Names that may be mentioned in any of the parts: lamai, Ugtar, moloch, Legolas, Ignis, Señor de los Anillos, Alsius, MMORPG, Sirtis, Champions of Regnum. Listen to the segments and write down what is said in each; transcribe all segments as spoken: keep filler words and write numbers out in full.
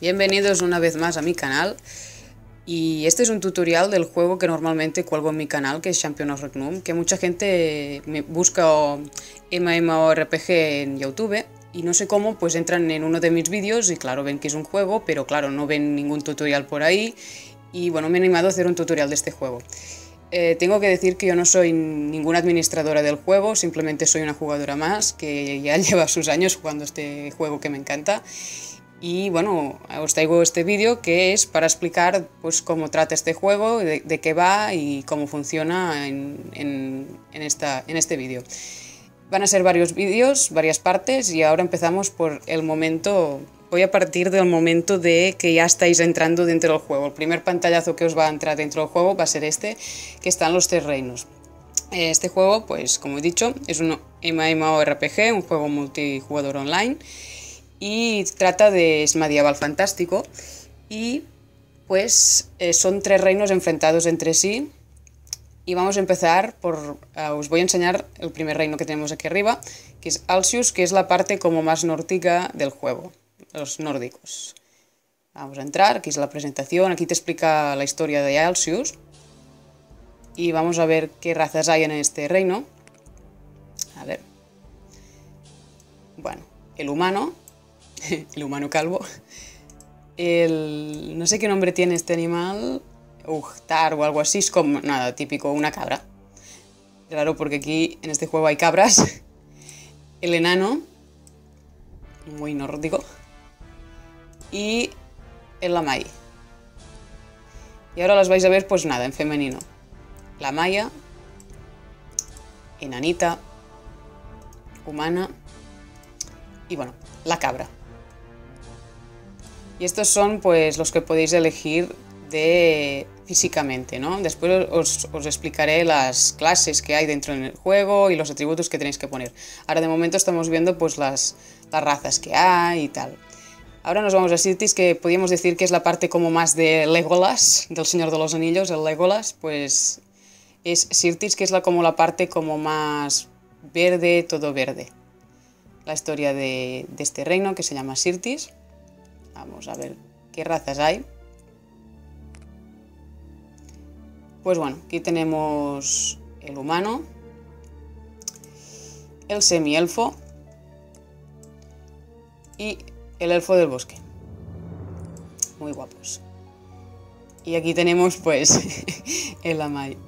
Bienvenidos una vez más a mi canal, y este es un tutorial del juego que normalmente cuelgo en mi canal, que es Champions of Regnum, que mucha gente busca M M O R P G en YouTube y no sé cómo, pues entran en uno de mis vídeos y claro, ven que es un juego, pero claro, no ven ningún tutorial por ahí. Y bueno, me he animado a hacer un tutorial de este juego. Eh, tengo que decir que yo no soy ninguna administradora del juego, simplemente soy una jugadora más que ya lleva sus años jugando este juego que me encanta. Y bueno, os traigo este vídeo que es para explicar pues cómo trata este juego, de, de qué va y cómo funciona en, en, en, esta, en este vídeo. Van a ser varios vídeos, varias partes, y ahora empezamos por el momento. Voy a partir del momento de que ya estáis entrando dentro del juego. El primer pantallazo que os va a entrar dentro del juego va a ser este, que están los tres reinos. Este juego, pues como he dicho, es un M M O R P G, un juego multijugador online, y trata de es medieval fantástico, y pues son tres reinos enfrentados entre sí. Y vamos a empezar por, uh, os voy a enseñar el primer reino que tenemos aquí arriba, que es Alsius, que es la parte como más nórdica del juego, los nórdicos. Vamos a entrar, aquí es la presentación, aquí te explica la historia de Alsius, y vamos a ver qué razas hay en este reino. A ver, bueno, el humano, el humano calvo, el, no sé qué nombre tiene este animal, Ugtar o algo así, es como nada, típico, una cabra. Claro, porque aquí en este juego hay cabras. El enano, muy nórdico. Y el lamai. Y ahora las vais a ver, pues nada, en femenino. La maya, enanita, humana y bueno, la cabra. Y estos son pues los que podéis elegir de físicamente, ¿no? Después os, os explicaré las clases que hay dentro del juego y los atributos que tenéis que poner. Ahora de momento estamos viendo pues las, las razas que hay y tal. Ahora nos vamos a Sirtis, que podríamos decir que es la parte como más de Legolas, del Señor de los Anillos, el Legolas, pues es Sirtis, que es la, como la parte como más verde, todo verde. La historia de, de este reino que se llama Sirtis. Vamos a ver qué razas hay. Pues bueno, aquí tenemos el humano, el semielfo y el elfo del bosque. Muy guapos. Y aquí tenemos pues el amai.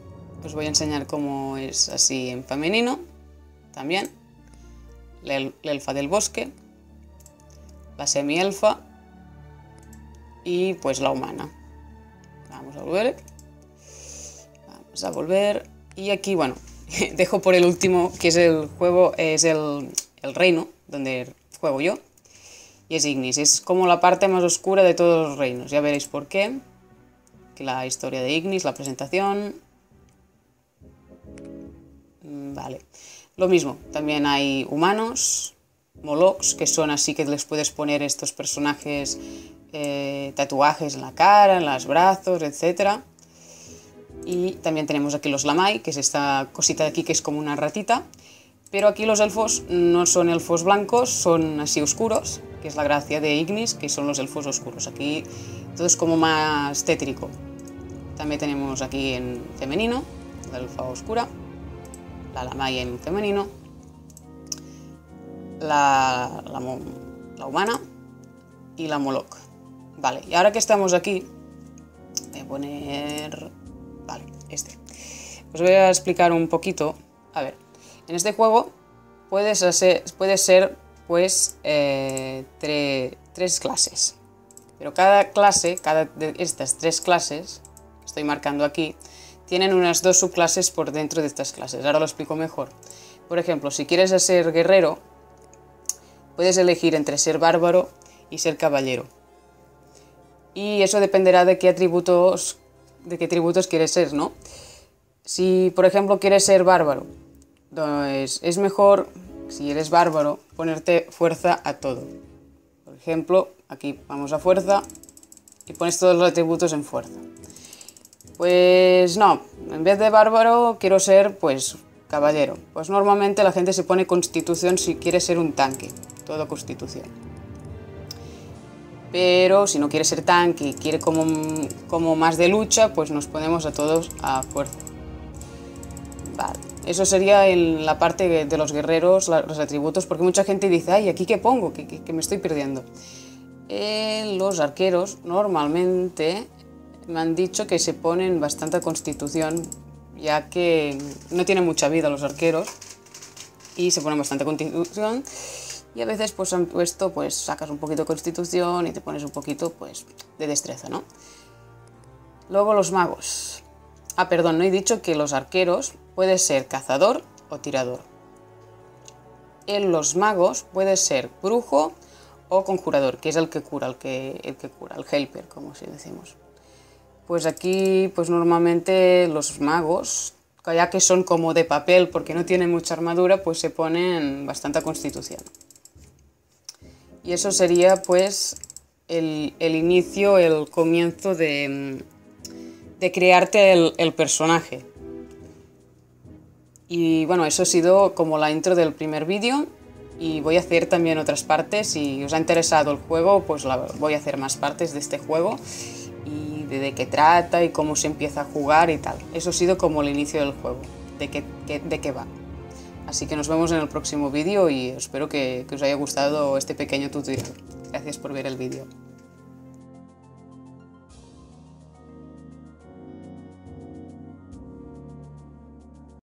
Os voy a enseñar cómo es así en femenino también. La, el, la elfa del bosque, la semielfa y pues la humana. Vamos a volver. Vamos a volver, y aquí, bueno, dejo por el último, que es el juego, es el, el reino donde juego yo, y es Ignis, es como la parte más oscura de todos los reinos, ya veréis por qué, que la historia de Ignis, la presentación, vale, lo mismo, también hay humanos, molochs, que son así que les puedes poner estos personajes, eh, tatuajes en la cara, en los brazos, etcétera. Y también tenemos aquí los lamai, que es esta cosita de aquí que es como una ratita. Pero aquí los elfos no son elfos blancos, son así oscuros, que es la gracia de Ignis, que son los elfos oscuros. Aquí todo es como más tétrico. También tenemos aquí en femenino, la elfa oscura, la lamai en femenino, la, la, la humana y la moloch. Vale, y ahora que estamos aquí, voy a poner... Vale, este. Os voy a explicar un poquito. A ver, en este juego puedes hacer, puede ser pues eh, tre, tres clases. Pero cada clase, cada de estas tres clases, estoy marcando aquí, tienen unas dos subclases por dentro de estas clases. Ahora lo explico mejor. Por ejemplo, si quieres ser guerrero, puedes elegir entre ser bárbaro y ser caballero. Y eso dependerá de qué atributos... de qué tributos quieres ser, ¿no? Si, por ejemplo, quieres ser bárbaro, pues es mejor, si eres bárbaro, ponerte fuerza a todo. Por ejemplo, aquí vamos a fuerza y pones todos los atributos en fuerza. Pues no, en vez de bárbaro quiero ser, pues, caballero. Pues normalmente la gente se pone constitución si quiere ser un tanque, todo constitución. Pero si no quiere ser tanque y quiere como, como más de lucha, pues nos ponemos a todos a fuerza. Vale, eso sería en la parte de los guerreros, los atributos, porque mucha gente dice, ay, ¿aquí qué pongo? Que, que, que me estoy perdiendo. Eh, los arqueros normalmente me han dicho que se ponen bastante constitución, ya que no tienen mucha vida los arqueros, y se ponen bastante constitución. Y a veces pues han puesto, pues sacas un poquito de constitución y te pones un poquito pues de destreza, ¿no? Luego los magos. Ah, perdón, no he dicho que los arqueros puede ser cazador o tirador. En los magos puede ser brujo o conjurador, que es el que cura, el que, el que cura, el helper, como si decimos. Pues aquí pues normalmente los magos, ya que son como de papel porque no tienen mucha armadura, pues se ponen bastante constitución. Y eso sería pues el, el inicio, el comienzo de, de crearte el, el personaje. Y bueno, eso ha sido como la intro del primer vídeo, y voy a hacer también otras partes. Si os ha interesado el juego, pues la, voy a hacer más partes de este juego, y de, de qué trata y cómo se empieza a jugar y tal. Eso ha sido como el inicio del juego, de qué, qué, de qué va. Así que nos vemos en el próximo vídeo y espero que, que os haya gustado este pequeño tutorial. Gracias por ver el vídeo.